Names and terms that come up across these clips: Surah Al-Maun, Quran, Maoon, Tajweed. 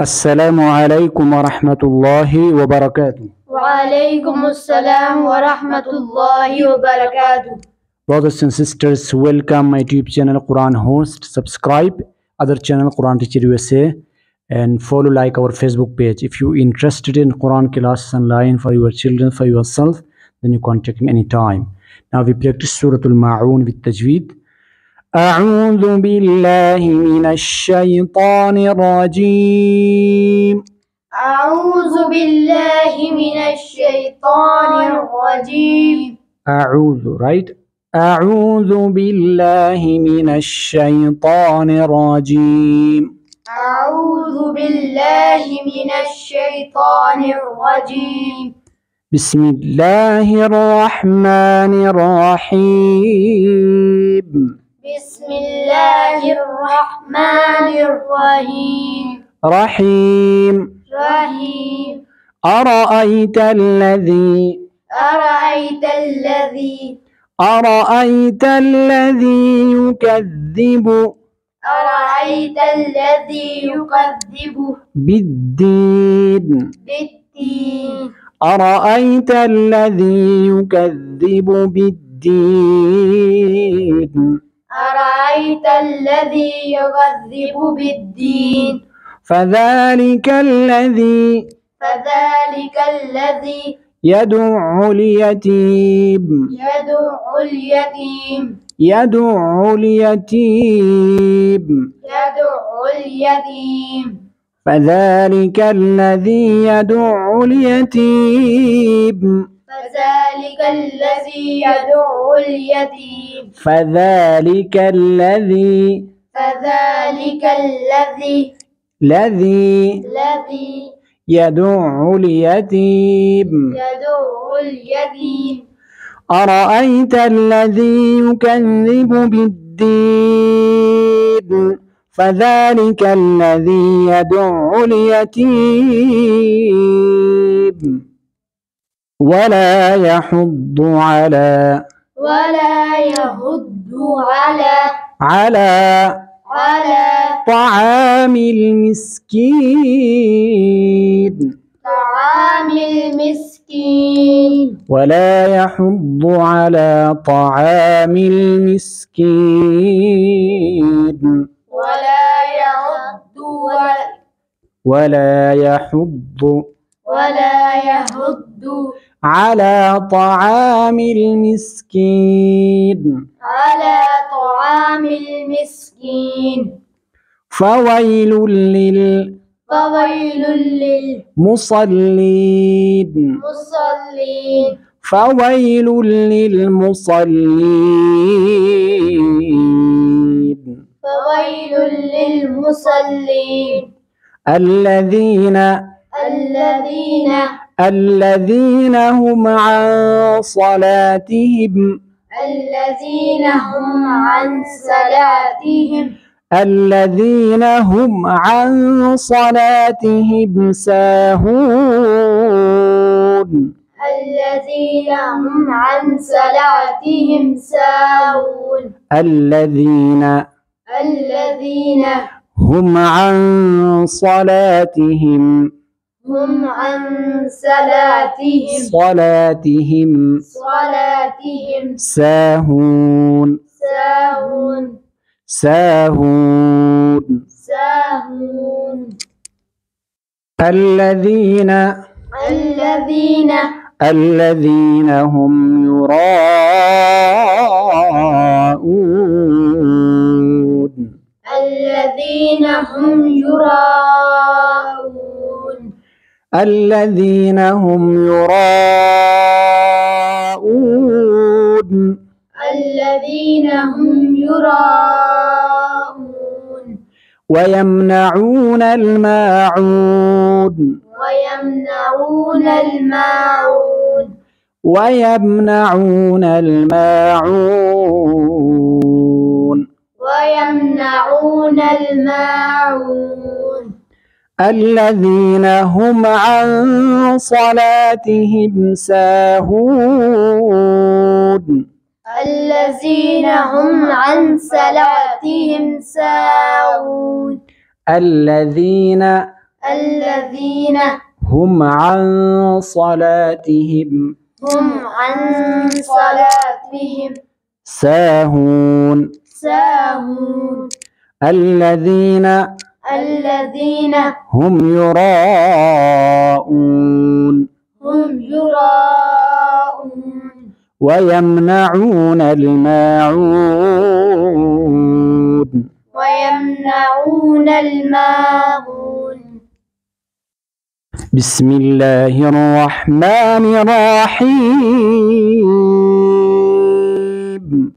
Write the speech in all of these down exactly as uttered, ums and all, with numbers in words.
السلام عليكم ورحمة الله وبركاته. وعليكم السلام ورحمة الله وبركاته. Brothers and sisters, welcome my YouTube channel Quran Host. Subscribe other channel Quran Teacher U S A and follow like our Facebook page. If you interested in Quran classes online for your children, for yourself, then you contact me anytime. Now we practice Surah Al-Maun with Tajweed. أعوذ بالله من الشيطان الرجيم. أعوذ بالله من الشيطان الرجيم. أعوذ right. أعوذ بالله من الشيطان الرجيم. أعوذ بالله من الشيطان الرجيم. بسم الله الرحمن الرحيم. بسم الله الرحمن الرحيم. رحيم رحيم. أرأيت الذي أرأيت الذي أرأيت الذي يكذب أرأيت الذي يكذب بالدين بالدين أرأيت الذي يكذب بالدين أرأيت الذي يكذب بالدين فذلك الذي فذلك الذي يدع اليتيم يدع اليتيم يدع اليتيم يدع اليتيم فذلك الذي يدع اليتيم فذلك الذي يدعو اليتيم فذلك الذي فذلك الذي الذي الذي يدعو اليتيم يدعو اليتيم أرأيت الذي يكذب بالدين فذلك الذي يدعو اليتيم ولا يحض على ولا يحض على على على طعام المسكين طعام المسكين ولا يحض على طعام المسكين ولا يحض ولا يحض ولا يحض على طعام المسكين على طعام المسكين فويل لل فويل للمصلين مصلين فويل للمصلين فويل للمصلين الذين الذين الذين هم عن صلاتهم الذين هم عن صلاتهم الذين هم عن صلاتهم ساهون الذين هم عن صلاتهم ساهون الذين الذين هم عن صلاتهم هم عن صلاتهم صلاتهم صلاتهم ساهون ساهون ساهون ساهون الذين الذين الذين هم يراءون الذين هم يراءون الذين هم يراءون الذين هم يراءون ويمنعون الماعون ويمنعون الماعون ويمنعون الماعون ويمنعون الماعون الذين هم عن صلاتهم ساهون الذين هم عن صلاتهم ساهون الذين الذين هم عن صلاتهم هم عن صلاتهم ساهون ساهون الذين الذين هم يراءون هم يراءون ويمنعون الماعون ويمنعون الماعون. بسم الله الرحمن الرحيم.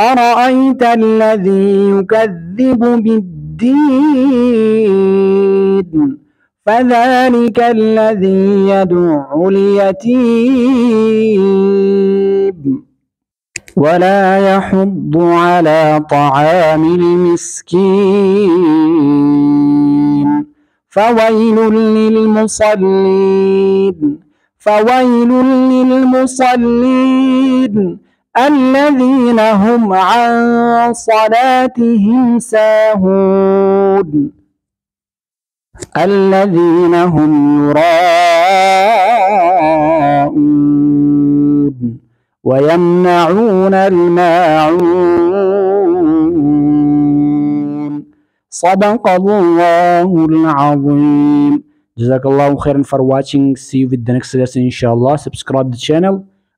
أرأيت الذي يكذب بالدين فذلك الذي يدعو اليتيم ولا يحض على طعام المسكين فويل للمصلين فويل للمصلين الذين هم عن صلاتهم ساهون الذين هم يراءون ويمنعون الماعون. صدق الله العظيم. جزاك الله خيرا for watching. See you with the next lesson إن شاء الله. Subscribe the channel.